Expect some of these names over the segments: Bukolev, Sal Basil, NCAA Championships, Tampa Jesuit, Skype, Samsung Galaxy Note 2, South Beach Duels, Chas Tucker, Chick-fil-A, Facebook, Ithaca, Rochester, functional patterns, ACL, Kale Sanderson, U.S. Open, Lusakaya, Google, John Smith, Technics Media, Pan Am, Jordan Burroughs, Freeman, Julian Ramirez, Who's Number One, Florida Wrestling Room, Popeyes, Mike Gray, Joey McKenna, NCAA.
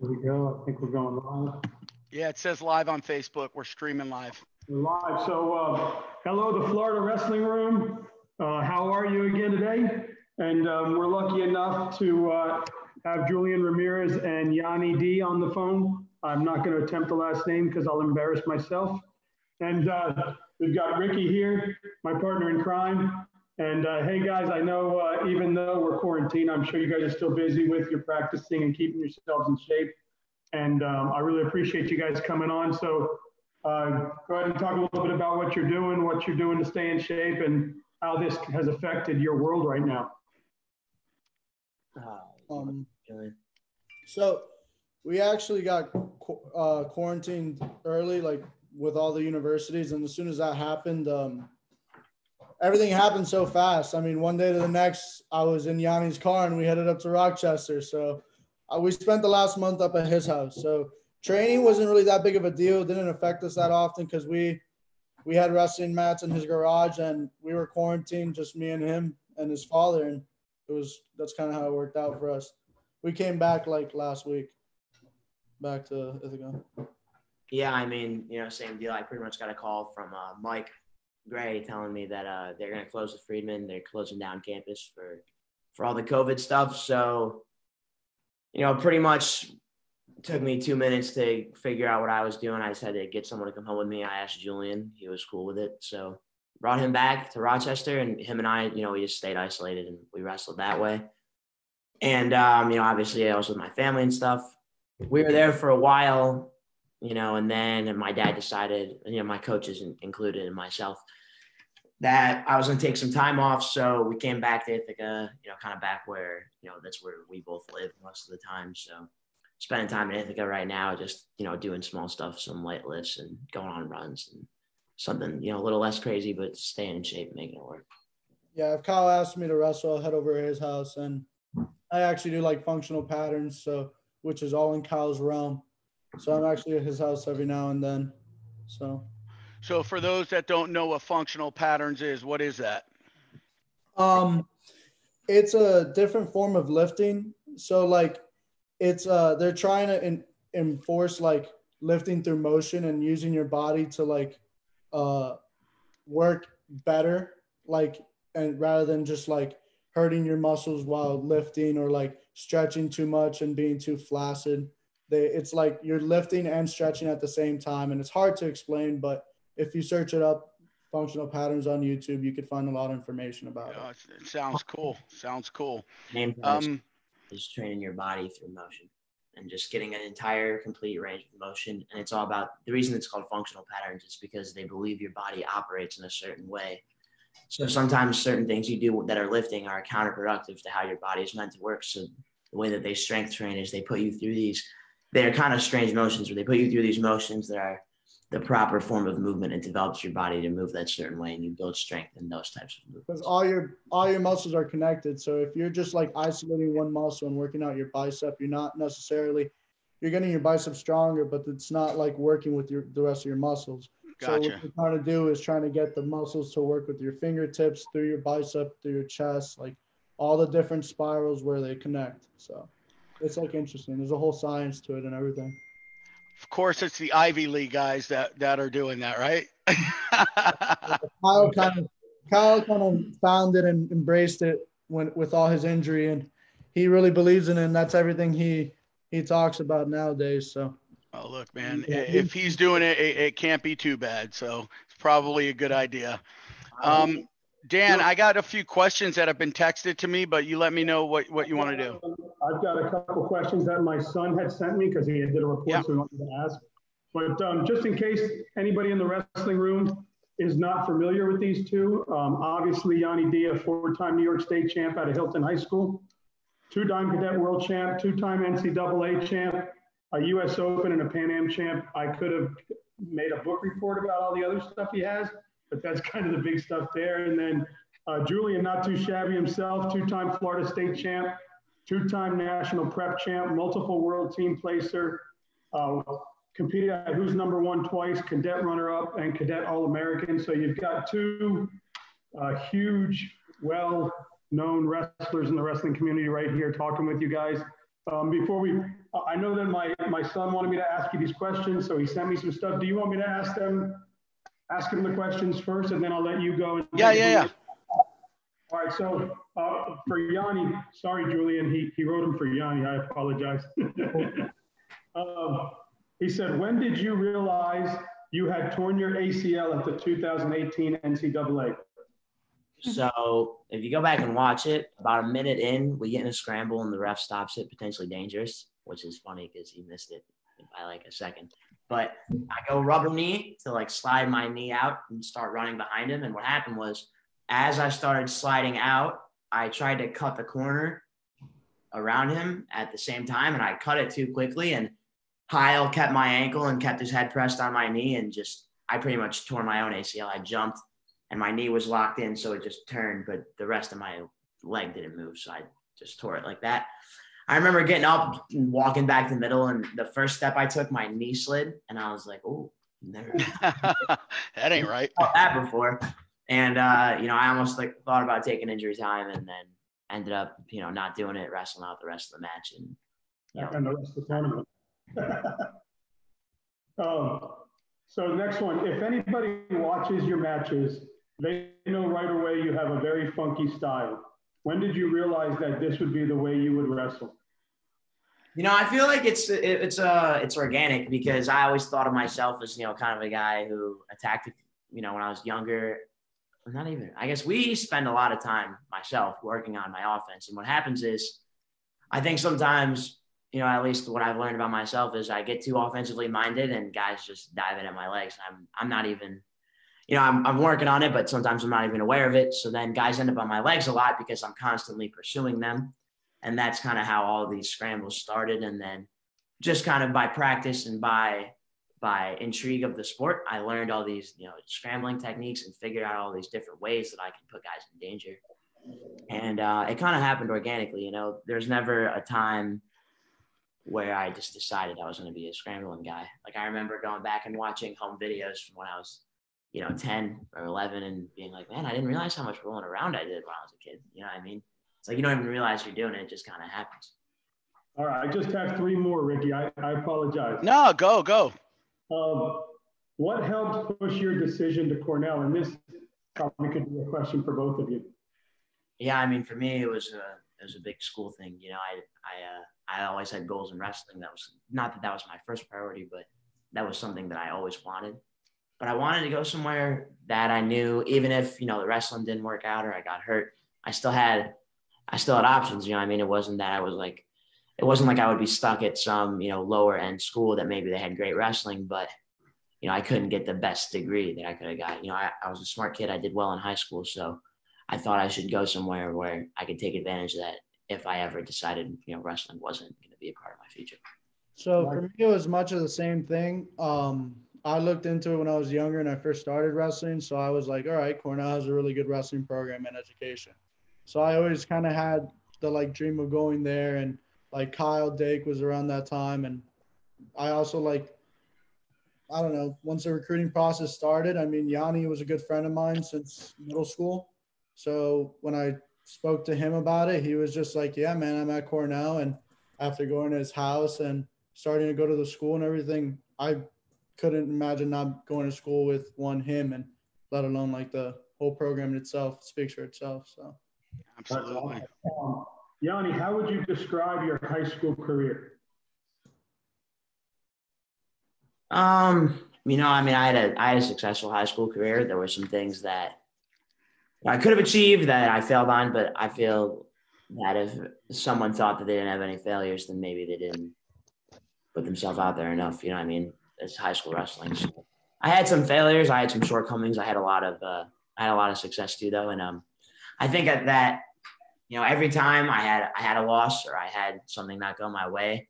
Here we go. I think we're going live. Yeah, it says live on Facebook. We're streaming live. We're live. So hello, the Florida Wrestling Room. How are you again today? And we're lucky enough to have Julian Ramirez and Yianni D on the phone. I'm not going to attempt the last name because I'll embarrass myself. And we've got Ricky here, my partner in crime. And hey guys, I know even though we're quarantined, I'm sure you guys are still busy with your practicing and keeping yourselves in shape. And I really appreciate you guys coming on. So go ahead and talk a little bit about what you're doing to stay in shape, and how this has affected your world right now. So we actually got quarantined early, like with all the universities. And as soon as that happened, everything happened so fast. I mean, one day to the next, I was in Yianni's car and we headed up to Rochester. So we spent the last month up at his house. So training wasn't really that big of a deal. It didn't affect us that often because we had wrestling mats in his garage and we were quarantined, just me and him and his father. And it was, that's kind of how it worked out for us. We came back like last week, back to Ithaca. Yeah, I mean, you know, same deal. I pretty much got a call from Mike Gray telling me that they're going to close the Freeman. They're closing down campus for all the COVID stuff. So, you know, pretty much took me 2 minutes to figure out what I was doing. I just had to get someone to come home with me. I asked Julian. He was cool with it. So brought him back to Rochester, and him and I, you know, we just stayed isolated and we wrestled that way. And, you know, obviously I was with my family and stuff. We were there for a while, you know, and then my dad decided, you know, my coaches included and myself, that I was going to take some time off. So we came back to Ithaca, you know, kind of back where, you know, that's where we both live most of the time. So spending time in Ithaca right now, just, you know, doing small stuff, some light lifts and going on runs and something, you know, a little less crazy, but staying in shape, making it work. Yeah. If Kyle asked me to wrestle, I'll head over to his house, and I actually do like functional patterns. So, which is all in Kyle's realm. So I'm actually at his house every now and then. So for those that don't know what functional patterns is, what is that? It's a different form of lifting. So like it's they're trying to enforce like lifting through motion and using your body to like work better, like, and rather than just like hurting your muscles while lifting or like stretching too much and being too flaccid. It's like you're lifting and stretching at the same time, and it's hard to explain, but if you search it up, functional patterns on YouTube, you could find a lot of information about it. It sounds cool. Sounds cool. Is training your body through motion and just getting an entire complete range of motion. And it's all about, the reason it's called functional patterns is because they believe your body operates in a certain way. So sometimes certain things you do that are lifting are counterproductive to how your body is meant to work. So the way that they strength train is they put you through these, they're kind of strange motions where they put you through these motions that are the proper form of movement and develops your body to move that certain way, and you build strength in those types of movements. Because all your muscles are connected. So if you're just like isolating one muscle and working out your bicep, you're not necessarily, you're getting your bicep stronger, but it's not like working with the rest of your muscles. Gotcha. So what you're trying to do is trying to get the muscles to work with your fingertips, through your bicep, through your chest, like all the different spirals where they connect. So it's like interesting. There's a whole science to it and everything. Of course, it's the Ivy League guys that are doing that, right? Kyle kind of found it and embraced it with all his injury, and he really believes in it, and that's everything he talks about nowadays. So. Oh, look, man, if he's doing it, it can't be too bad. So it's probably a good idea. Dan, I got a few questions that have been texted to me, but you let me know what you want to do. I've got a couple questions that my son had sent me because he did a report, so we wanted to ask. But just in case anybody in the wrestling room is not familiar with these two, obviously Yianni D, a four-time New York State champ out of Hilton High School, two-time cadet world champ, two-time NCAA champ, a U.S. Open and a Pan Am champ. I could have made a book report about all the other stuff he has, but that's kind of the big stuff there. And then Julian, not too shabby himself, two-time Florida State champ, two-time national prep champ, multiple world team placer, competed at Who's Number One twice, cadet runner-up, and cadet All-American. So you've got two huge, well-known wrestlers in the wrestling community right here talking with you guys. Before we, I know that my son wanted me to ask you these questions, so he sent me some stuff. Do you want me to ask him the questions first, and then I'll let you go? And yeah. All right, so for Yianni, sorry, Julian, he wrote him for Yianni. I apologize. He said, when did you realize you had torn your ACL at the 2018 NCAA? So if you go back and watch it, about a minute in, we get in a scramble and the ref stops it, potentially dangerous, which is funny because he missed it by like a second. But I go rubber knee to like slide my knee out and start running behind him. And what happened was, as I started sliding out, I tried to cut the corner around him at the same time, and I cut it too quickly. And Kyle kept my ankle and kept his head pressed on my knee, and just I pretty much tore my own ACL. I jumped, and my knee was locked in, so it just turned, but the rest of my leg didn't move, so I just tore it like that. I remember getting up and walking back to the middle, and the first step I took, my knee slid, and I was like, "Oh, never." That ain't right. I that before, and you know, I almost like thought about taking injury time, and then ended up, you know, not doing it, wrestling out the rest of the match, and you know, and the rest of the tournament. So next one, if anybody watches your matches, they know right away you have a very funky style. When did you realize that this would be the way you would wrestle? You know, I feel like it's organic, because I always thought of myself as, you know, kind of a guy who attacked, you know, when I was younger. Not even, I guess we spend a lot of time, myself, working on my offense. And what happens is, I think sometimes, you know, at least what I've learned about myself is I get too offensively minded and guys just dive in at my legs. I'm not even, you know, I'm working on it, but sometimes I'm not even aware of it. So then guys end up on my legs a lot because I'm constantly pursuing them. And that's kind of how all these scrambles started. And then just kind of by practice and by intrigue of the sport, I learned all these, you know, scrambling techniques and figured out all these different ways that I can put guys in danger. And it kind of happened organically. You know, there's never a time where I just decided I was going to be a scrambling guy. Like, I remember going back and watching home videos from when I was, you know, 10 or 11 and being like, man, I didn't realize how much rolling around I did when I was a kid. You know what I mean? It's like, you don't even realize you're doing it. It just kind of happens. All right. I just have three more, Ricky. I apologize. No, go. What helped push your decision to Cornell? And this probably could be a question for both of you. Yeah. I mean, for me, it was a big school thing. You know, I always had goals in wrestling. That was not that was my first priority, but that was something that I always wanted. But I wanted to go somewhere that I knew, even if, you know, the wrestling didn't work out or I got hurt, I still had options. You know what I mean? It wasn't that I was like, it wasn't like I would be stuck at some, you know, lower end school that maybe they had great wrestling, but, you know, I couldn't get the best degree that I could have got. You know, I was a smart kid. I did well in high school. So I thought I should go somewhere where I could take advantage of that if I ever decided, you know, wrestling wasn't going to be a part of my future. So for me, it was much of the same thing. I looked into it when I was younger and I first started wrestling. So I was like, all right, Cornell has a really good wrestling program and education. So I always kind of had the like dream of going there, and like Kyle Dake was around that time. And I also like, I don't know, once the recruiting process started, I mean, Yianni was a good friend of mine since middle school. So when I spoke to him about it, he was just like, yeah, man, I'm at Cornell. And after going to his house and starting to go to the school and everything, I couldn't imagine not going to school with him, and let alone like the whole program itself speaks for itself. So absolutely. Yianni, how would you describe your high school career? You know, I mean, I had a successful high school career. There were some things that I could have achieved that I failed on, but I feel that if someone thought that they didn't have any failures, then maybe they didn't put themselves out there enough. You know what I mean? It's high school wrestling. So I had some failures. I had some shortcomings. I had a lot of success too, though. And I think that, you know, every time I had a loss or I had something not go my way,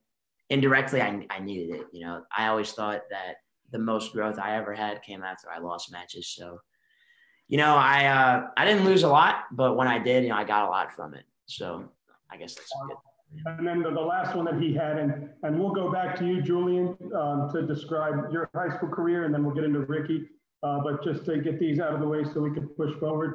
indirectly, I needed it. You know, I always thought that the most growth I ever had came after I lost matches. So, you know, I didn't lose a lot, but when I did, you know, I got a lot from it. So I guess that's good. And then the last one that he had, and we'll go back to you, Julian, to describe your high school career, and then we'll get into Ricky. But just to get these out of the way so we can push forward,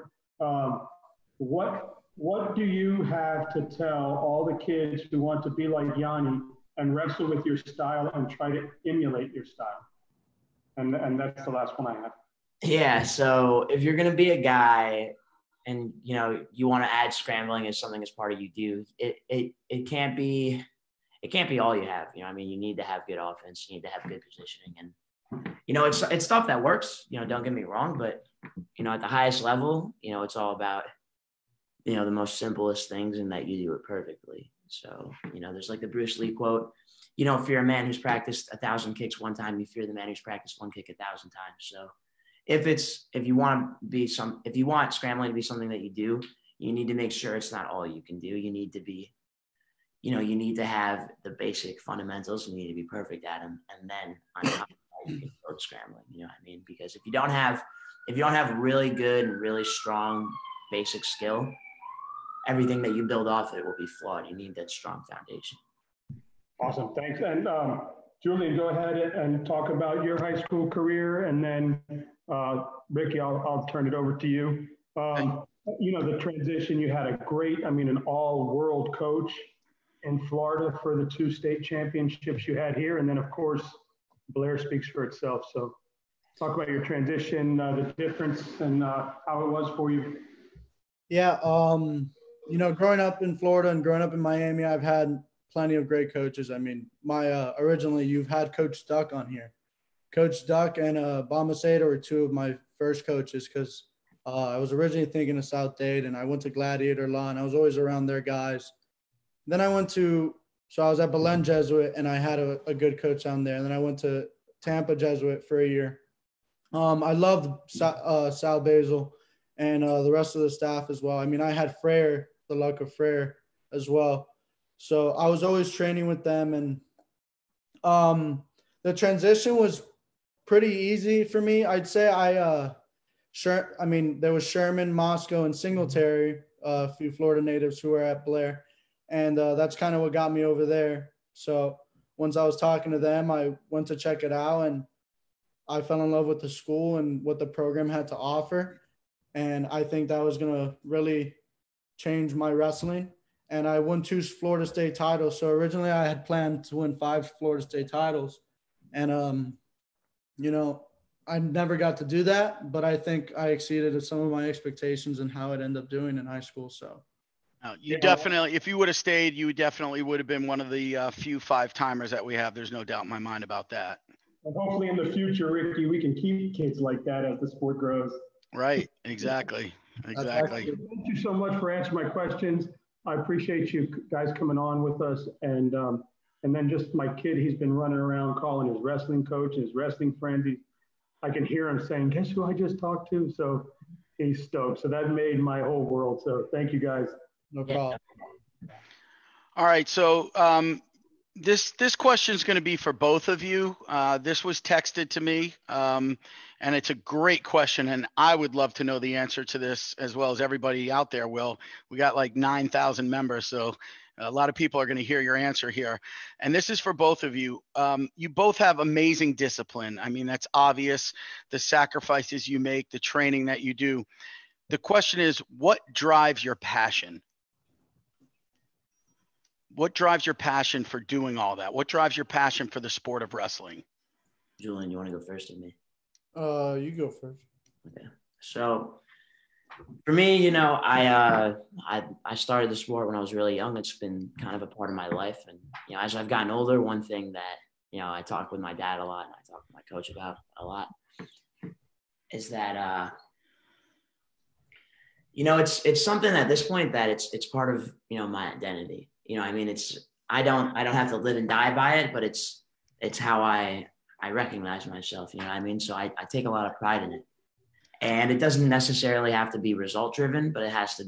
what What do you have to tell all the kids who want to be like Yianni and wrestle with your style and try to emulate your style? And that's the last one I have. Yeah, so if you're going to be a guy and, you know, you want to add scrambling as something as part of you do, it can't be all you have. You know, I mean, you need to have good offense. You need to have good positioning. And, you know, it's stuff that works, you know, don't get me wrong, but, you know, at the highest level, you know, it's all about, you know, the most simplest things and that you do it perfectly. So, you know, there's like the Bruce Lee quote, you don't fear a man who's practiced 1,000 kicks one time, you fear the man who's practiced one kick 1,000 times. So if you want scrambling to be something that you do, you need to make sure it's not all you can do. You need to be, you know, you need to have the basic fundamentals, you need to be perfect at them. And then on top of that, you can build scrambling, you know what I mean? Because if you don't have really good and really strong basic skill, everything that you build off it will be flawed. You need that strong foundation. Awesome, thanks. And Julian, go ahead and talk about your high school career, and then Ricky, I'll turn it over to you. You know, the transition, you had a great, I mean, an all-world coach in Florida for the 2 state championships you had here, and then of course, Blair speaks for itself. So talk about your transition, the difference, and how it was for you. Yeah, you know, growing up in Florida and growing up in Miami, I've had plenty of great coaches. I mean, originally you've had Coach Duck on here. Coach Duck and Bombasada were 2 of my first coaches, because I was originally thinking of South Dade, and I went to Gladiator Law, and I was always around their guys. Then I was at Belen Jesuit, and I had a good coach down there. And then I went to Tampa Jesuit for a year. I loved Sal Basil and the rest of the staff as well. I mean, I had Frere, the luck of Frere as well. So I was always training with them, and the transition was pretty easy for me. I'd say there was Sherman, Moscow, and Singletary, a few Florida natives who were at Blair, and that's kind of what got me over there. So once I was talking to them, I went to check it out, and I fell in love with the school and what the program had to offer. And I think that was going to really change my wrestling. And I won 2 Florida State titles. So originally I had planned to win 5 Florida State titles. And, you know, I never got to do that, but I think I exceeded some of my expectations and how it ended up doing in high school. So definitely, if you would have stayed, you definitely would have been one of the few 5-timers that we have. There's no doubt in my mind about that. And hopefully in the future, Ricky, we can keep kids like that as the sport grows. Right. Exactly. Thank you so much for answering my questions. I appreciate you guys coming on with us. And then just my kid, he's been running around calling his wrestling coach and his wrestling friends. I can hear him saying, guess who I just talked to? So he's stoked. So that made my whole world. So thank you guys. No problem. All right. So this question is going to be for both of you. This was texted to me. And it's a great question, and I would love to know the answer to this as well as everybody out there will. We got like 9,000 members, so a lot of people are going to hear your answer here. And this is for both of you. You both have amazing discipline. I mean, that's obvious. The sacrifices you make, the training that you do. The question is, what drives your passion? What drives your passion for doing all that? What drives your passion for the sport of wrestling? Julian, you want to go first or me? You go first. Okay. So for me, you know, I started the sport when I was really young. It's been kind of a part of my life. And, you know, as I've gotten older, one thing that, you know, I talk with my dad a lot and I talk with my coach about a lot is that, you know, it's something at this point that it's part of, you know, my identity. You know, I mean, I don't have to live and die by it, but it's how I recognize myself, you know what I mean? So I take a lot of pride in it, and it doesn't necessarily have to be result driven, but it's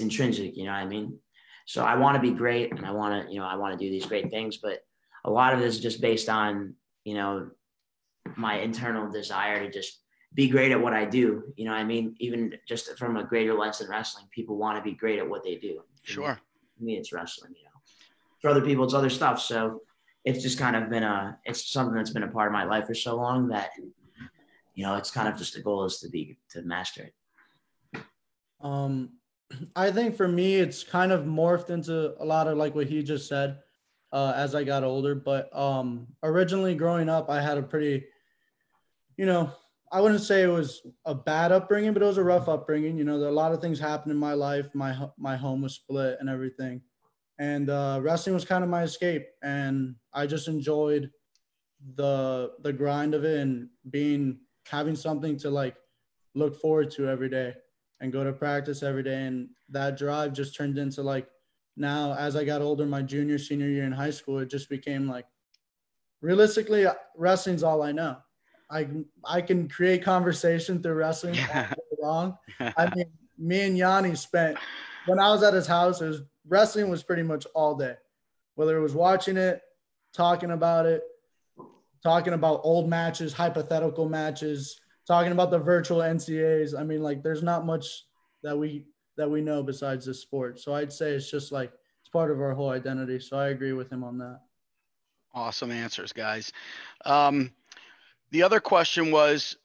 intrinsic, you know what I mean? So I want to be great, and I want to do these great things, but a lot of it is just based on, you know, my internal desire to just be great at what I do. You know what I mean? Even just from a greater lens than wrestling, people want to be great at what they do. Sure. For me, it's wrestling, you know, for other people, it's other stuff. So it's just kind of been it's something that's been a part of my life for so long that, you know, it's kind of just the goal is to master it. I think for me, it's kind of morphed into a lot of like what he just said as I got older. But originally growing up, I had a pretty, you know, I wouldn't say it was a bad upbringing, but it was a rough upbringing. You know, there, a lot of things happened in my life. My home was split and everything. And wrestling was kind of my escape. And I just enjoyed the grind of it and having something to like look forward to every day and go to practice every day. And that drive just turned into like, now as I got older, my junior, senior year in high school, it just became like, realistically, wrestling's all I know. I can create conversation through wrestling all day long. I mean, me and Yianni spent, when I was at his house, wrestling was pretty much all day, whether it was watching it, talking about old matches, hypothetical matches, talking about the virtual NCAAs. I mean, like, there's not much that we know besides this sport. So I'd say it's just like, it's part of our whole identity. So I agree with him on that. Awesome answers, guys. The other question was,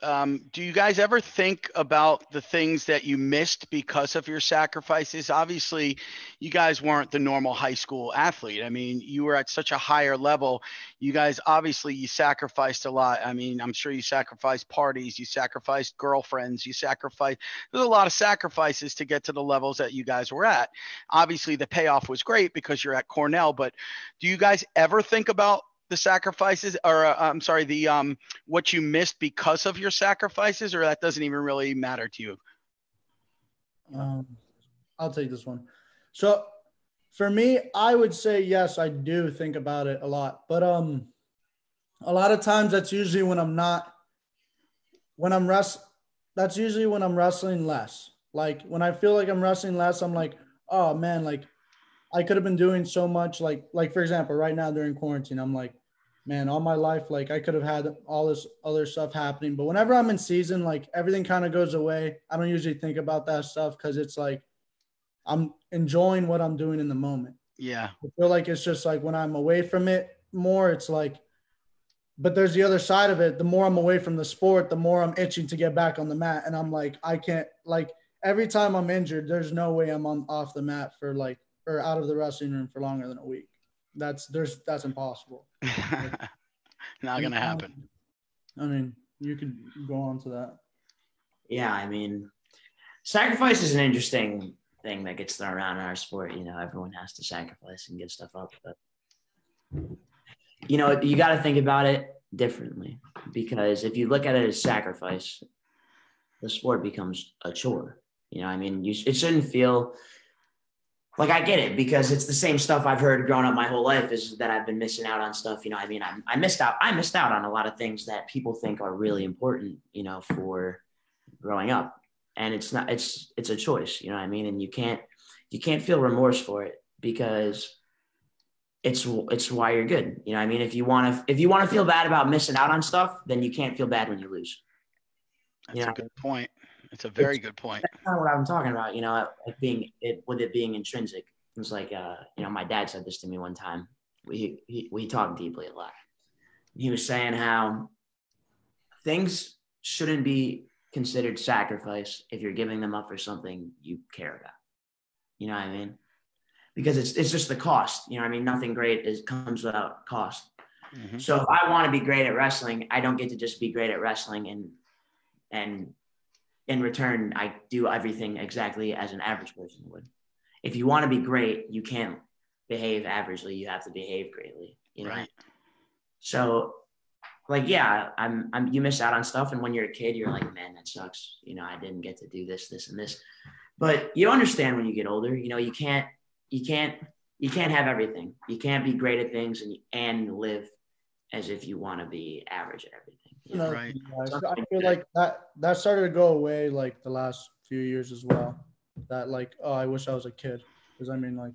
do you guys ever think about the things that you missed because of your sacrifices? Obviously, you guys weren't the normal high school athlete. I mean, you were at such a higher level. You guys, obviously, you sacrificed a lot. I mean, I'm sure you sacrificed parties. You sacrificed girlfriends. You sacrificed – there's a lot of sacrifices to get to the levels that you guys were at. Obviously, the payoff was great because you're at Cornell. But do you guys ever think about the sacrifices, or I'm sorry, the what you missed because of your sacrifices, or that doesn't even really matter to you? I'll take this one. So for me, I would say yes, I do think about it a lot, but a lot of times that's usually when I'm wrestling less. Like when I feel like I'm wrestling less, I'm like, oh man, like I could have been doing so much. Like for example, right now during quarantine, I'm like, man, all my life, like I could have had all this other stuff happening. But whenever I'm in season, like everything kind of goes away. I don't usually think about that stuff because it's like I'm enjoying what I'm doing in the moment. Yeah. I feel like it's just like when I'm away from it more, it's like, but there's the other side of it. The more I'm away from the sport, the more I'm itching to get back on the mat. And I'm like, I can't, like every time I'm injured, there's no way I'm off the mat for like, or out of the wrestling room for longer than a week. That's impossible. Not gonna happen. I mean, you could go on to that. Yeah, I mean, sacrifice is an interesting thing that gets thrown around in our sport. You know, everyone has to sacrifice and give stuff up, but you know, you got to think about it differently, because if you look at it as sacrifice, the sport becomes a chore. You know, I mean, it shouldn't feel like, I get it, because it's the same stuff I've heard growing up my whole life, is that I've been missing out on stuff. You know, I mean, I missed out on a lot of things that people think are really important, you know, for growing up. And it's a choice, you know what I mean? And you can't feel remorse for it, because it's why you're good. You know what I mean? If you want to feel bad about missing out on stuff, then you can't feel bad when you lose. That's a good point. It's a very good point. That's kind of what I'm talking about, you know, like being intrinsic. It was like, you know, my dad said this to me one time. We talk deeply a lot. He was saying how things shouldn't be considered sacrifice if you're giving them up for something you care about. You know what I mean? Because it's just the cost. You know what I mean? Nothing great comes without cost. Mm-hmm. So if I want to be great at wrestling, I don't get to just be great at wrestling and in return, I do everything exactly as an average person would. If you want to be great, you can't behave averagely. You have to behave greatly, you know? Right. So like, yeah, you miss out on stuff. And when you're a kid, you're like, man, that sucks. You know, I didn't get to do this, this, and this, but you understand when you get older, you know, you can't have everything. You can't be great at things and live as if you want to be average at everything. You know, right. I feel like that started to go away like the last few years as well. That like, oh, I wish I was a kid, because I mean, like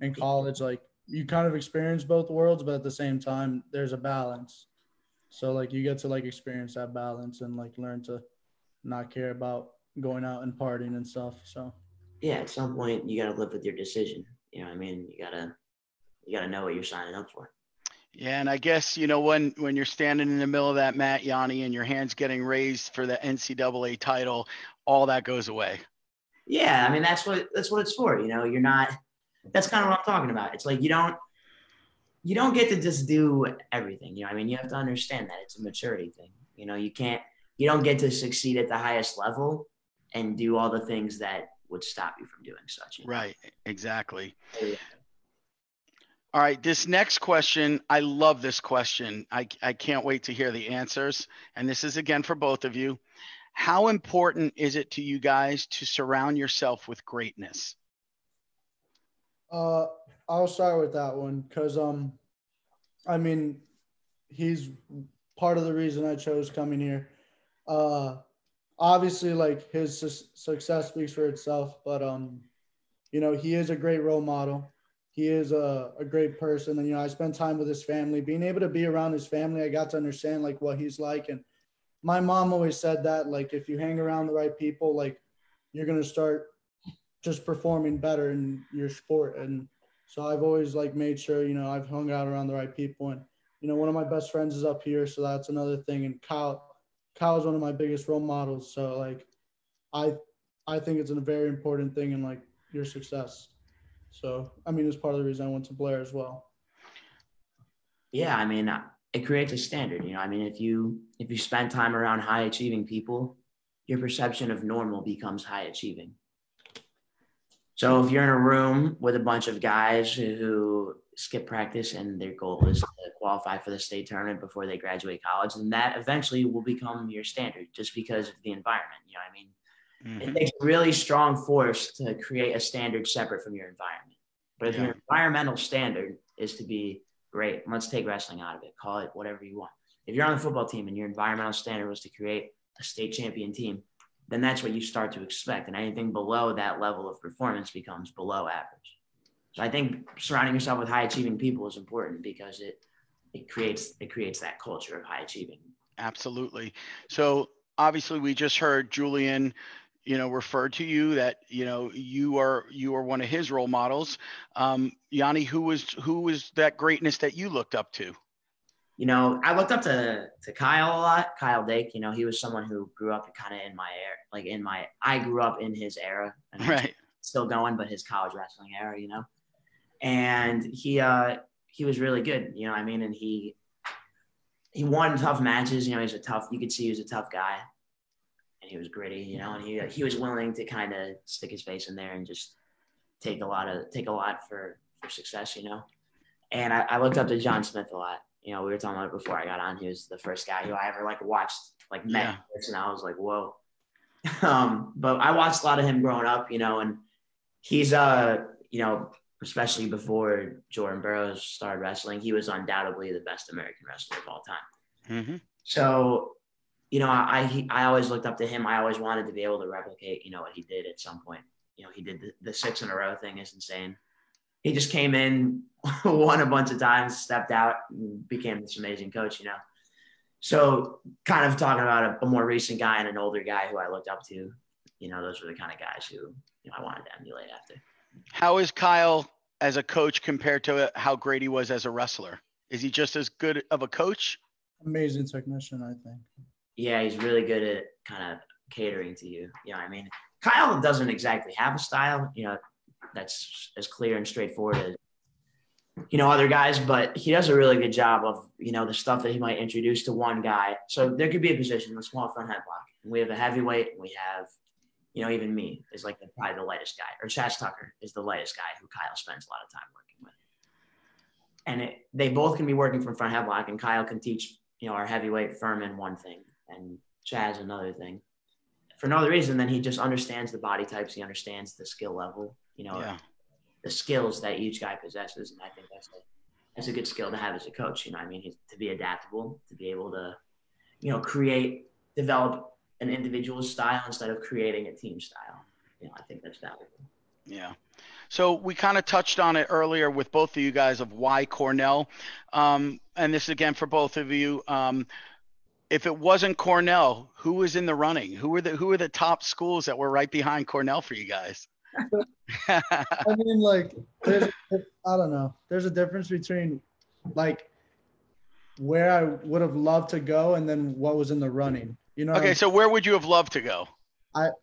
in college, like you kind of experience both worlds, but at the same time, there's a balance. So like you get to like experience that balance and like learn to not care about going out and partying and stuff. So yeah, at some point you gotta live with your decision. You know what I mean? You gotta know what you're signing up for. Yeah, and I guess, you know, when you're standing in the middle of that mat, Yianni, and your hand's getting raised for the NCAA title, all that goes away. Yeah, I mean, that's what it's for. You know, you're not, that's kind of what I'm talking about. It's like, you don't get to just do everything. You know, I mean, you have to understand that it's a maturity thing. You know, you don't get to succeed at the highest level and do all the things that would stop you from doing such. You know? Right. Exactly. Yeah. All right. This next question. I love this question. I can't wait to hear the answers. And this is again for both of you. How important is it to you guys to surround yourself with greatness? I'll start with that one because, I mean, he's part of the reason I chose coming here. Obviously, like, his success speaks for itself, but, you know, he is a great role model. He is a great person. And, you know, I spent time with his family. Being able to be around his family, I got to understand, like, what he's like. And my mom always said that, like, if you hang around the right people, like, you're going to start just performing better in your sport. And so I've always, like, made sure, you know, I've hung out around the right people. And, you know, one of my best friends is up here, so that's another thing. And Kyle's one of my biggest role models. So, like, I think it's a very important thing in, like, your success. So, I mean, it's part of the reason I went to Blair as well. Yeah, I mean, it creates a standard, you know. I mean, if you spend time around high achieving people, your perception of normal becomes high achieving. So if you're in a room with a bunch of guys who skip practice and their goal is to qualify for the state tournament before they graduate college, then that eventually will become your standard just because of the environment, you know what I mean? Mm-hmm. It takes a really strong force to create a standard separate from your environment. But if your environmental standard is to be great, let's take wrestling out of it, call it whatever you want. If you're on the football team and your environmental standard was to create a state champion team, then that's what you start to expect. And anything below that level of performance becomes below average. So I think surrounding yourself with high achieving people is important because it creates that culture of high achieving. Absolutely. So obviously we just heard Julian, you know, referred to you that, you know, you are one of his role models. Yianni, who was that greatness that you looked up to? You know, I looked up to Kyle a lot, Kyle Dake. You know, he was someone who grew up kind of in my era, like I grew up in his era, and right, still going, but his college wrestling era, you know. And he was really good, you know what I mean? And he won tough matches, you know. You could see he was a tough guy. He was gritty, you know, and he was willing to kind of stick his face in there and just take a lot for success, you know. And I looked up to John Smith a lot. You know, we were talking about it before I got on. He was the first guy who I ever met in person. I was like, whoa. But I watched a lot of him growing up, you know, and he's you know, especially before Jordan Burroughs started wrestling, he was undoubtedly the best American wrestler of all time. Mm-hmm. So, you know, I always looked up to him. I always wanted to be able to replicate, you know, what he did at some point. You know, he did the 6 in a row thing is insane. He just came in, won a bunch of times, stepped out, and became this amazing coach, you know. So kind of talking about a more recent guy and an older guy who I looked up to, you know, those were the kind of guys who, you know, I wanted to emulate after. How is Kyle as a coach compared to how great he was as a wrestler? Is he just as good of a coach? Amazing technician, I think. Yeah, he's really good at kind of catering to you. You know what I mean? Kyle doesn't exactly have a style, you know, that's as clear and straightforward as, you know, other guys, but he does a really good job of, you know, the stuff that he might introduce to one guy. So there could be a position, a small front headlock, and we have a heavyweight, and we have, you know, even me is like probably the lightest guy, or Chas Tucker is the lightest guy who Kyle spends a lot of time working with. And they both can be working from front headlock, and Kyle can teach, you know, our heavyweight Freeman one thing, and Chaz another thing, for no other reason than he just understands the body types. He understands the skill level, you know, the skills that each guy possesses. And I think that's a good skill to have as a coach. You know, I mean, to be adaptable, to be able to, you know, develop an individual style instead of creating a team style. You know, I think that's valuable. Yeah. So we kind of touched on it earlier with both of you guys of why Cornell, and this is again for both of you. If it wasn't Cornell, who was in the running? Who were the top schools that were right behind Cornell for you guys? I mean, like, I don't know. There's a difference between, like, where I would have loved to go and then what was in the running. You know? Okay, so where would you have loved to go?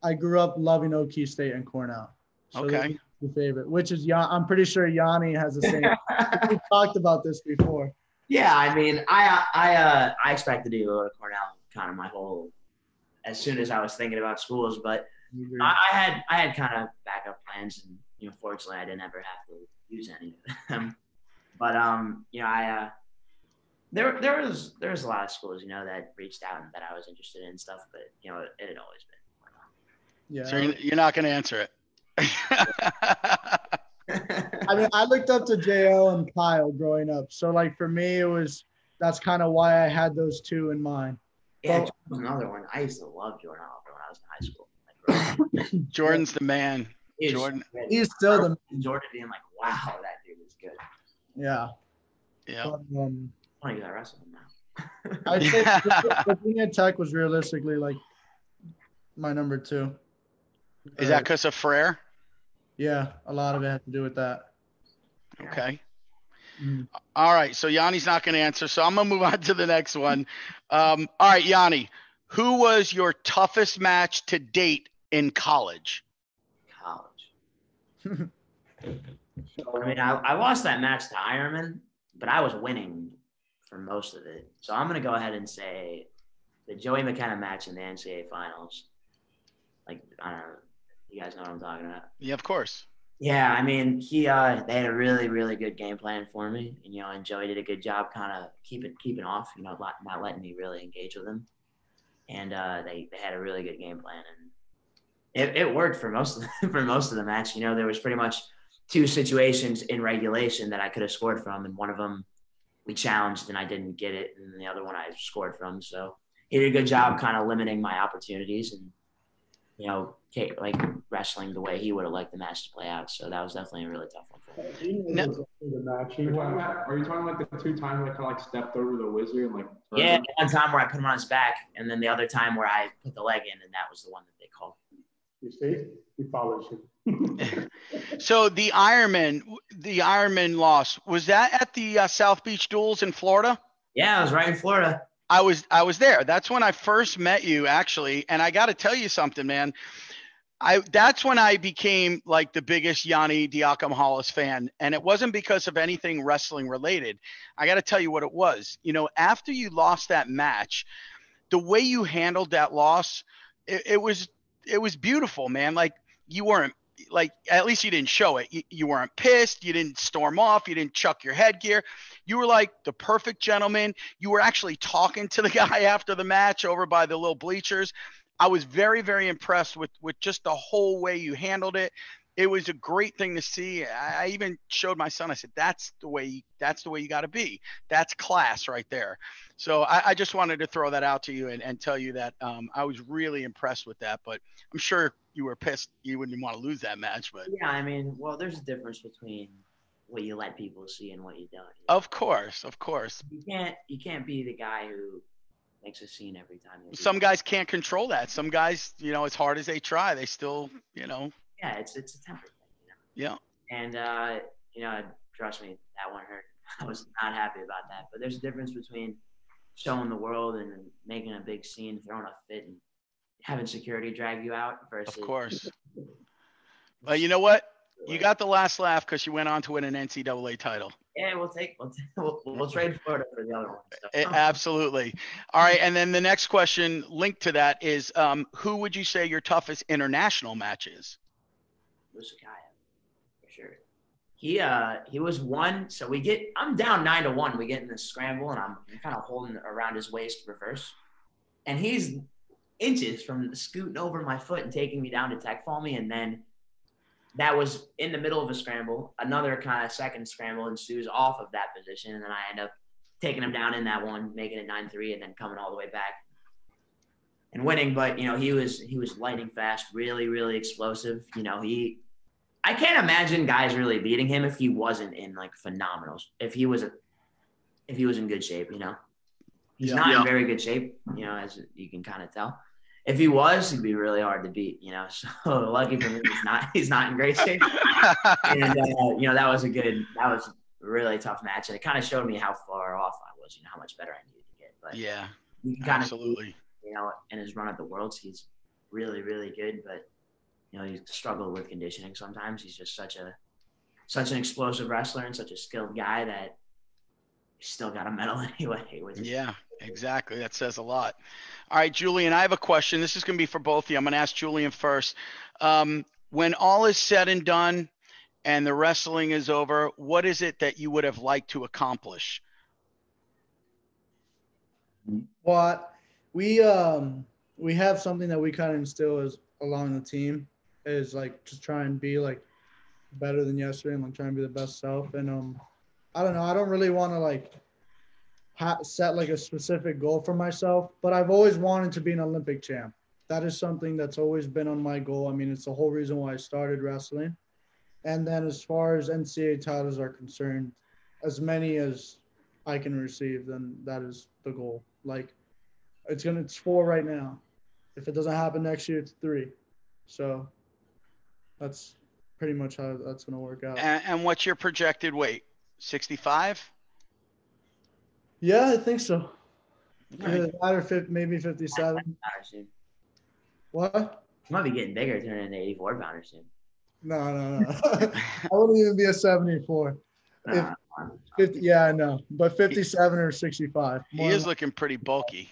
I grew up loving Okie State and Cornell. So okay. The favorite, which is I'm pretty sure Yianni has the same. We talked about this before. Yeah, I mean, I expected to go to Cornell kind of my whole, as soon as I was thinking about schools, but I had kind of backup plans, and you know, fortunately, I didn't ever have to use any of them. But you know, there was a lot of schools, you know, that reached out and that I was interested in stuff, but you know, it had always been. Yeah. So you're not going to answer it. I mean, I looked up to JL and Kyle growing up. So, like, for me, it was – that's kind of why I had those two in mind. Yeah, but, another one. I used to love Jordan Oliver when I was in high school. Like, Jordan's the man. He's still the man. Jordan being like, wow, that dude is good. Yeah. Yeah. But, I want to get that wrestling now. I think Virginia Tech was realistically, like, my number two. Is that because of Frere? Yeah, a lot of it had to do with that. Okay. Mm-hmm. All right, so Yanni's not going to answer, so I'm going to move on to the next one. All right, Yianni, who was your toughest match to date in college? College. So, I mean, I lost that match to Ironman, but I was winning for most of it. So I'm going to go ahead and say the Joey McKenna match in the NCAA finals. Like, I don't know. You guys know what I'm talking about. Yeah, of course. Yeah, I mean, they had a really, really good game plan for me. And, you know, and Joey did a good job kind of keeping off, you know, not letting me really engage with him. And they had a really good game plan. And it worked for most of the match. You know, there was pretty much two situations in regulation that I could have scored from. And one of them we challenged and I didn't get it. And the other one I scored from. So he did a good job kind of limiting my opportunities and, you know, like wrestling the way he would have liked the match to play out. So that was definitely a really tough one for him. No. Are you talking about the two times I kind of like stepped over the wizard and like? Yeah, one time where I put him on his back, and then the other time where I put the leg in, and that was the one that they called. You see, he follows you. So the Ironman loss, was that at the South Beach Duels in Florida? Yeah, I was right in Florida. I was there. That's when I first met you, actually. And I got to tell you something, man. That's when I became like the biggest Yianni Diakamihalis fan. And it wasn't because of anything wrestling related. I got to tell you what it was. You know, after you lost that match, the way you handled that loss, it was beautiful, man. Like, you weren't, like, at least you didn't show it. You weren't pissed. You didn't storm off. You didn't chuck your headgear. You were like the perfect gentleman. You were actually talking to the guy after the match over by the little bleachers. I was very, very impressed with just the whole way you handled it. It was a great thing to see. I even showed my son. I said, that's the way you got to be. That's class right there. So I just wanted to throw that out to you and tell you that I was really impressed with that. But I'm sure you were pissed. You wouldn't want to lose that match. But yeah, I mean, well, there's a difference between what you let people see and what you don't. You know? Of course. You can't be the guy who makes a scene every time. Some guys can't control that. Some guys, you know, as hard as they try, they still, you know. Yeah, it's a temper thing, you know? Yeah. And, you know, trust me, that one hurt. I was not happy about that. But there's a difference between showing the world and making a big scene, throwing a fit, and having security drag you out versus. Of course. Well, you know what? You got the last laugh because you went on to win an NCAA title. Yeah, we'll trade Florida for the other one. So. Absolutely. All right, and then the next question linked to that is, who would you say your toughest international match is? Lusakaya, for sure. He was one. So I'm down 9-1. We get in this scramble, and I'm kind of holding around his waist reverse, and he's inches from scooting over my foot and taking me down to tech fall me, and then. That was in the middle of a scramble. Another kind of second scramble ensues off of that position, and then I end up taking him down in that one, making it 9-3, and then coming all the way back and winning. But, you know, he was lightning fast, really, really explosive. You know, I can't imagine guys really beating him if he wasn't in, like, phenomenals. If he was in good shape, you know. He's not in very good shape, you know, as you can kind of tell. If he was, he'd be really hard to beat, you know. So lucky for me, he's not in great shape. And you know, that was a really tough match, and it kind of showed me how far off I was, you know, how much better I needed to get. But yeah, absolutely. You know, in his run at the Worlds, he's really, really good, but you know, he struggled with conditioning sometimes. He's just such an explosive wrestler and such a skilled guy that he still got a medal anyway. Yeah, exactly. That says a lot. All right, Julian, I have a question. This is going to be for both of you. I'm going to ask Julian first. When all is said and done and the wrestling is over, what is it that you would have liked to accomplish? Well, we have something that we kind of instill is along the team is like to try and be like better than yesterday and like try and be the best self. And I don't know, I don't really want to like set like a specific goal for myself, but I've always wanted to be an Olympic champ. That is something that's always been on my goal. I mean, it's the whole reason why I started wrestling. And then as far as NCAA titles are concerned, as many as I can receive, then that is the goal. Like it's 4 right now. If it doesn't happen next year, it's 3. So that's pretty much how that's going to work out. And what's your projected weight? 65? Yeah, I think so. Either that or maybe 57. What? You might be getting bigger, turning into 84 pounder soon. No. I wouldn't even be a 74. Nah. Yeah, I know. But 57 or 65. He is looking pretty bulky.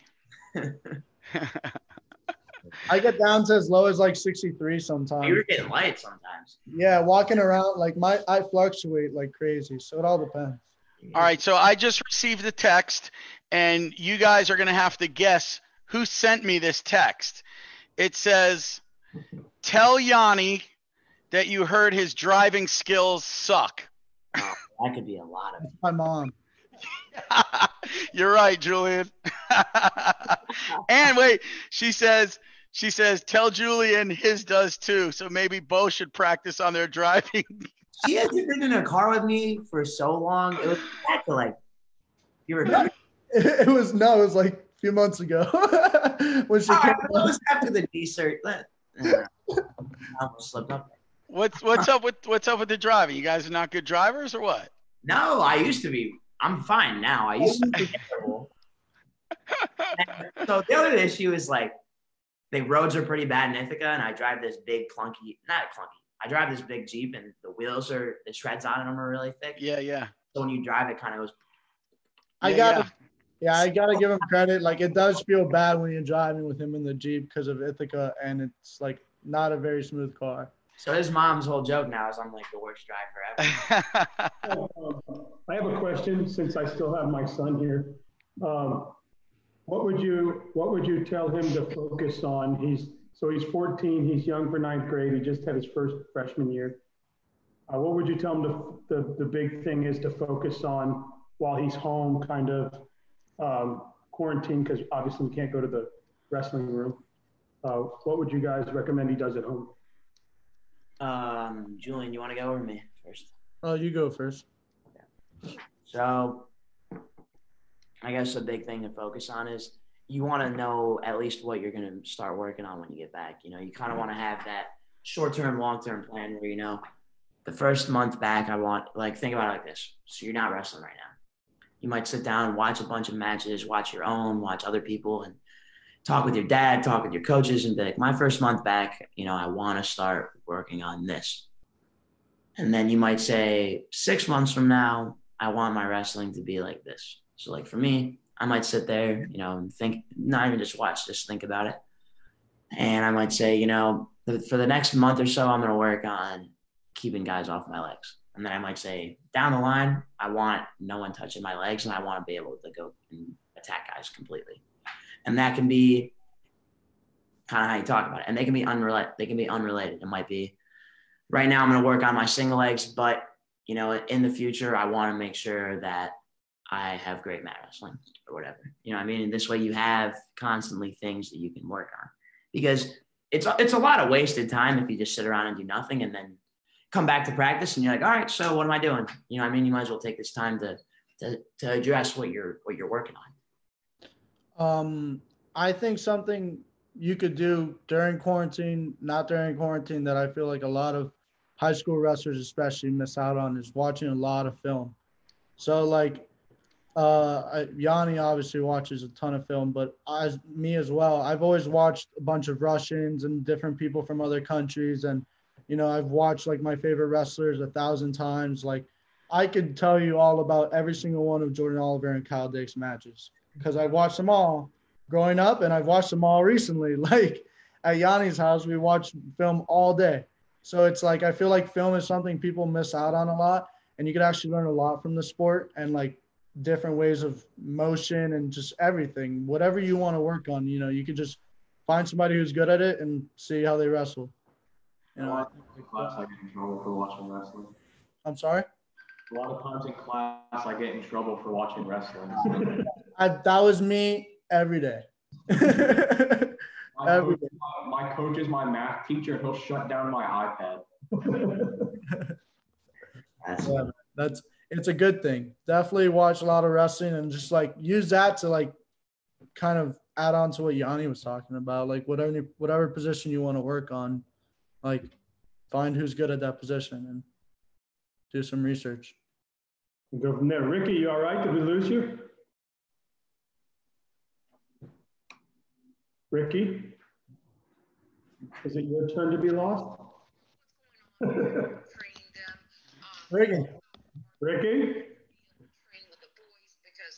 I get down to as low as like 63 sometimes. You were getting light sometimes. Yeah, walking around like I fluctuate like crazy, so it all depends. All right, so I just received a text, and you guys are gonna have to guess who sent me this text. It says, "Tell Yianni that you heard his driving skills suck." Wow, that could be a lot of it. My mom. You're right, Julian. And wait, she says, tell Julian his does too. So maybe both should practice on their driving. She hasn't been in a car with me for so long. It was back to like, you remember? It was like a few months ago. When she came it was after the dessert. I almost slipped up. What's up with the driving? You guys are not good drivers or what? No, I used to be. I'm fine now. I used to be terrible. So the other issue is like, the roads are pretty bad in Ithaca, and I drive this big I drive this big Jeep, and the wheels are, the shreds on them are really thick. Yeah. So when you drive, it kind of goes. I gotta give him credit. Like it does feel bad when you're driving with him in the Jeep because of Ithaca, and it's like not a very smooth car. So his mom's whole joke now is I'm like the worst driver ever. I have a question since I still have my son here. What would you tell him to focus on? He's 14. He's young for 9th grade. He just had his first freshman year. What would you tell him the big thing is to focus on while he's home, kind of quarantined, because obviously we can't go to the wrestling room. What would you guys recommend he does at home? Julian, you want to go or me first? Oh, you go first. Okay. So I guess the big thing to focus on is you want to know at least what you're going to start working on when you get back. You know, you kind of want to have that short-term, long-term plan where, you know, the first month back, I want, like, think about it like this. So you're not wrestling right now. You might sit down and watch a bunch of matches, watch your own, watch other people, and talk with your dad, talk with your coaches, and be like, my first month back, you know, I want to start working on this. And then you might say 6 months from now, I want my wrestling to be like this. So like for me, I might sit there, you know, and think, not even just watch, just think about it. And I might say, you know, for the next month or so, I'm going to work on keeping guys off my legs. And then I might say down the line, I want no one touching my legs and I want to be able to go and attack guys completely. And that can be kind of how you talk about it. And they can be unrelated. It might be right now I'm going to work on my single legs, but, you know, in the future, I want to make sure that I have great mat wrestling or whatever. You know what I mean? And this way you have constantly things that you can work on because it's a lot of wasted time if you just sit around and do nothing and then come back to practice and you're like, all right, so what am I doing? You know what I mean? You might as well take this time to address what you're working on. I think something you could do during quarantine, not during quarantine, that I feel like a lot of high school wrestlers especially miss out on is watching a lot of film. So like Yanni obviously watches a ton of film, but me as well. I've always watched a bunch of Russians and different people from other countries. And, you know, I've watched like my favorite wrestlers 1,000 times. Like, I could tell you all about every single one of Jordan Oliver and Kyle Dake's matches because I've watched them all growing up and I've watched them all recently. Like, at Yanni's house, we watch film all day. So it's like, I feel like film is something people miss out on a lot, and you could actually learn a lot from the sport and like different ways of motion and just everything, whatever you want to work on, you know, you could just find somebody who's good at it and see how they wrestle. You know, a lot of class, I get in trouble for watching wrestling. I'm sorry? A lot of times in class, I get in trouble for watching wrestling. So. That was me every day. Every day. My coach is my math teacher. He'll shut down my iPad. It's a good thing. Definitely watch a lot of wrestling and just like use that to like kind of add on to what Yanni was talking about. Like whatever position you want to work on, like find who's good at that position and do some research. We'll go from there. Ricky, you all right? Did we lose you? Ricky, is it your turn to be lost? Ricky?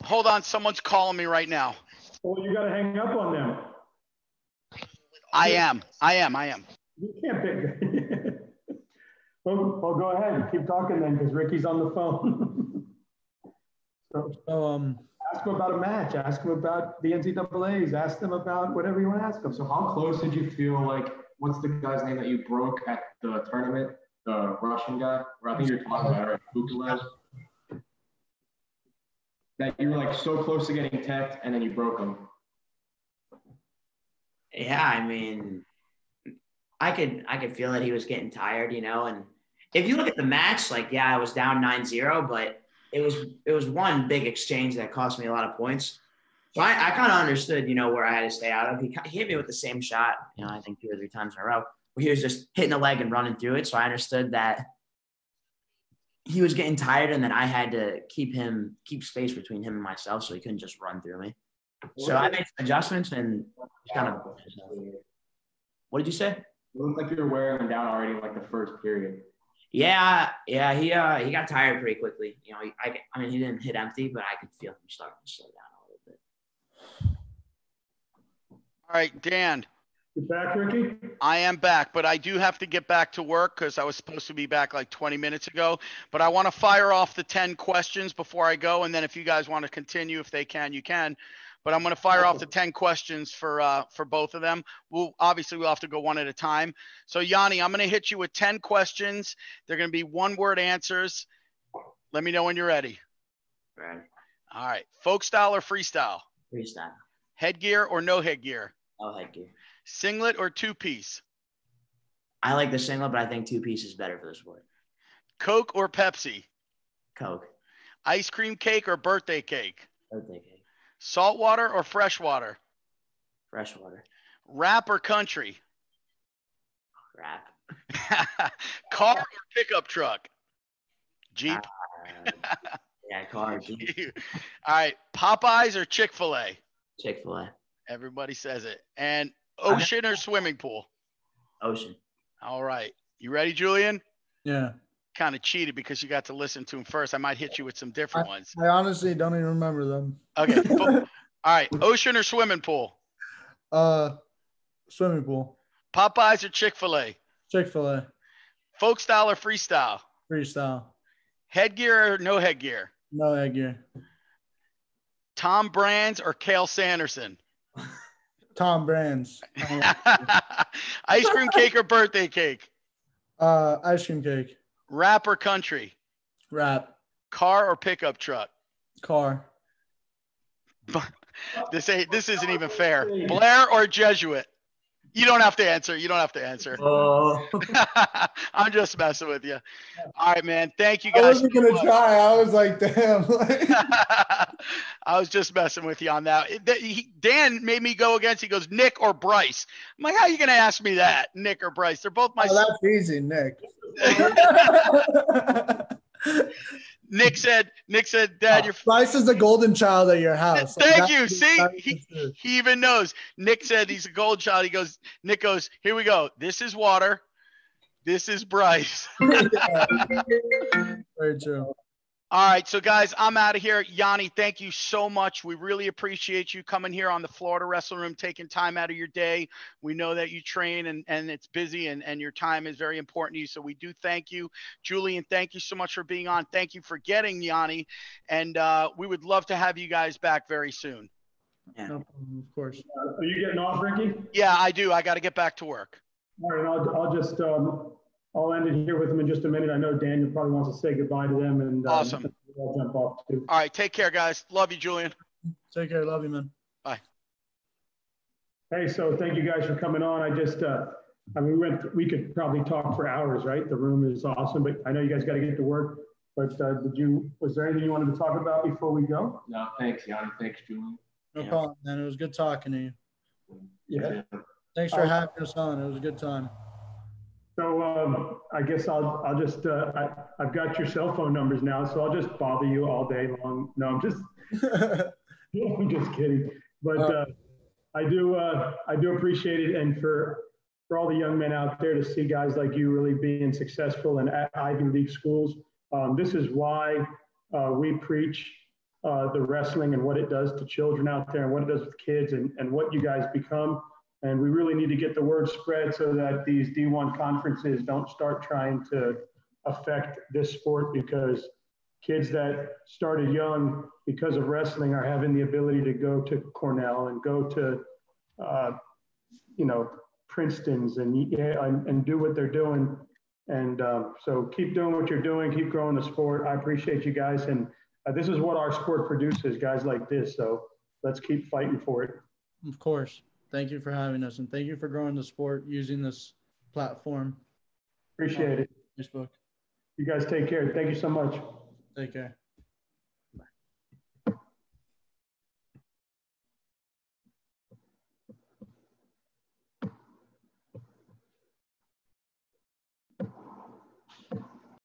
Hold on, someone's calling me right now. Well, you gotta hang up on them. I am. You can't pick. Well, go ahead and keep talking then, because Ricky's on the phone. So ask him about a match. Ask him about the NCAAs. Ask them about whatever you want to ask them. So how close did you feel like? What's the guy's name that you broke at the tournament? The Russian guy, or I think you're talking about right? Bukolev. That you were like so close to getting teched and then you broke him. Yeah, I mean, I could feel that he was getting tired, you know. And if you look at the match, like yeah, I was down 9-0, but it was one big exchange that cost me a lot of points. So I kind of understood, you know, where I had to stay out of. He hit me with the same shot, you know, I think 2 or 3 times in a row. He was just hitting a leg and running through it. So I understood that he was getting tired and that I had to keep space between him and myself so he couldn't just run through me. So I made some adjustments and kind of – what did you say? It looked like you were wearing him down already in like the first period. Yeah, he got tired pretty quickly. You know, I mean, he didn't hit empty, but I could feel him starting to slow down a little bit. All right, Dan. You back, Ricky? I am back, but I do have to get back to work because I was supposed to be back like 20 minutes ago. But I want to fire off the 10 questions before I go, and then if you guys want to continue, if they can, you can. But I'm going to fire off the 10 questions for both of them. We'll have to go one at a time. So, Yanni, I'm going to hit you with 10 questions. They're going to be one-word answers. Let me know when you're ready. Ready. All right. Folk style or freestyle? Freestyle. Headgear or no headgear? No headgear. Singlet or two-piece? I like the singlet, but I think two-piece is better for the sport. Coke or Pepsi? Coke. Ice cream cake or birthday cake? Birthday cake. Salt water or fresh water? Fresh water. Rap or country? Rap. Car or pickup truck? Jeep? Yeah, car or Jeep. All right, Popeyes or Chick-fil-A? Chick-fil-A. Everybody says it. And ocean or swimming pool? Ocean. All right. You ready, Julian? Yeah. Kind of cheated because you got to listen to him first. I might hit you with some different ones. I honestly don't even remember them. Okay. All right. Ocean or swimming pool? Swimming pool. Popeyes or Chick-fil-A? Chick-fil-A. Folk style or freestyle? Freestyle. Headgear or no headgear? No headgear. Tom Brands or Kale Sanderson? Tom Brands. Ice cream cake or birthday cake? Ice cream cake. Rap or country? Rap. Car or pickup truck? Car. This isn't even fair. Blair or Jesuit? You don't have to answer. Oh. I'm just messing with you. All right, man. Thank you guys. I wasn't going to try. I was like, damn. I was just messing with you on that. Dan made me go against. He goes, Nick or Bryce. I'm like, how are you going to ask me that? Nick or Bryce? They're both my. Oh, that's easy, Nick. Nick said, Dad, your Bryce is the golden child at your house. Thank you. See, he even knows. Nick said he's a golden child. Nick goes, here we go. This is water. This is Bryce. Very true. All right, so guys, I'm out of here. Yianni, thank you so much. We really appreciate you coming here on the Florida Wrestling Room, taking time out of your day. We know that you train and it's busy and your time is very important to you. So we do thank you. Julian, thank you so much for being on. Thank you for getting Yianni. And we would love to have you guys back very soon. Yeah. No problem, of course. Are you getting off, Ricky? Yeah, I do. I got to get back to work. All right, I'll just... I'll end it here with them in just a minute. I know Daniel probably wants to say goodbye to them. And, awesome. I'll jump off too. All right. Take care, guys. Love you, Julian. Take care. Love you, man. Bye. Hey, so thank you guys for coming on. I just, I mean, we could probably talk for hours, right? The room is awesome, but I know you guys got to get to work. But was there anything you wanted to talk about before we go? No, thanks, Yianni. Thanks, Julian. No problem, man. It was good talking to you. Yeah. Thanks for having us on. It was a good time. So I guess I'll just, I've got your cell phone numbers now, so I'll just bother you all day long. No, I'm just kidding. But I do appreciate it. And for all the young men out there to see guys like you really being successful and at Ivy League schools, this is why we preach the wrestling and what it does to children out there and what it does with kids and what you guys become. And we really need to get the word spread so that these D1 conferences don't start trying to affect this sport, because kids that started young because of wrestling are having the ability to go to Cornell and go to, you know, Princeton's and do what they're doing. And so keep doing what you're doing. Keep growing the sport. I appreciate you guys. And this is what our sport produces, guys like this. So let's keep fighting for it. Of course. Thank you for having us, and thank you for growing the sport using this platform. Appreciate it. Facebook. You guys take care. Thank you so much. Take care.